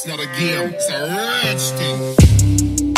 It's not a game, it's a rage thing.